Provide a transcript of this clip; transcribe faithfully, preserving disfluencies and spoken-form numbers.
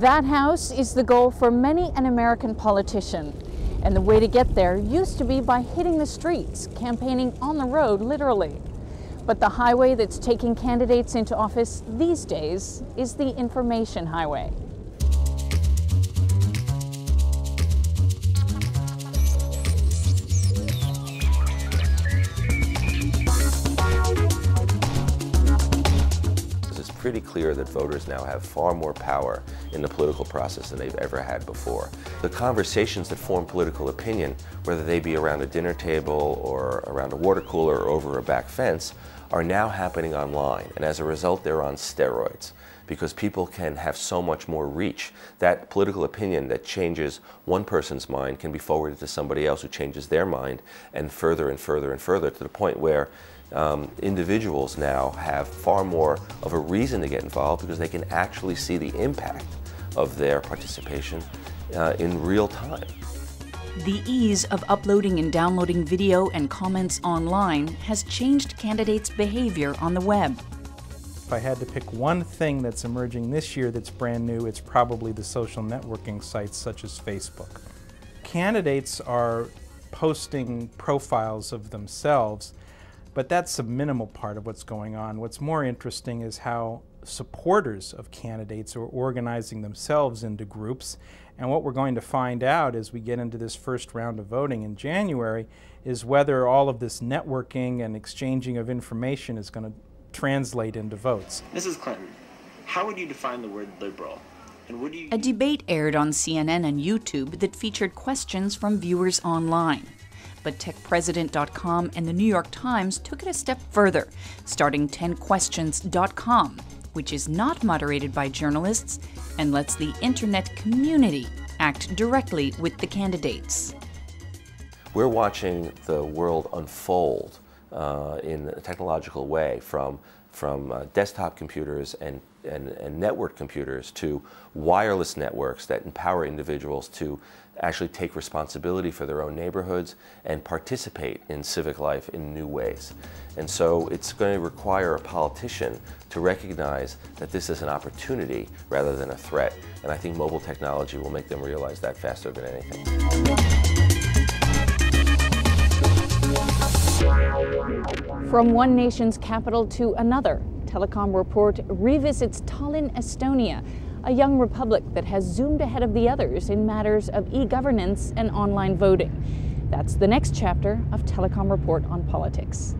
That house is the goal for many an American politician. And the way to get there used to be by hitting the streets, campaigning on the road, literally. But the highway that's taking candidates into office these days is the information highway. Pretty clear that voters now have far more power in the political process than they've ever had before. The conversations that form political opinion, whether they be around a dinner table or around a water cooler or over a back fence, are now happening online, and as a result they're on steroids because people can have so much more reach. That political opinion that changes one person's mind can be forwarded to somebody else who changes their mind, and further and further and further, to the point where Um, individuals now have far more of a reason to get involved because they can actually see the impact of their participation uh, in real time. The ease of uploading and downloading video and comments online has changed candidates' behavior on the web. If I had to pick one thing that's emerging this year that's brand new, it's probably the social networking sites such as Facebook. Candidates are posting profiles of themselves, but that's a minimal part of what's going on. What's more interesting is how supporters of candidates are organizing themselves into groups. And what we're going to find out as we get into this first round of voting in January is whether all of this networking and exchanging of information is going to translate into votes. Missus Clinton, how would you define the word liberal? And would you... A debate aired on C N N and YouTube that featured questions from viewers online. But tech president dot com and the New York Times took it a step further, starting ten questions dot com, which is not moderated by journalists and lets the internet community act directly with the candidates. We're watching the world unfold uh, in a technological way, from, from uh, desktop computers and And, and network computers to wireless networks that empower individuals to actually take responsibility for their own neighborhoods and participate in civic life in new ways. And so it's going to require a politician to recognize that this is an opportunity rather than a threat. And I think mobile technology will make them realize that faster than anything. From one nation's capital to another, Telecom Report revisits Tallinn, Estonia, a young republic that has zoomed ahead of the others in matters of e-governance and online voting. That's the next chapter of Telecom Report on Politics.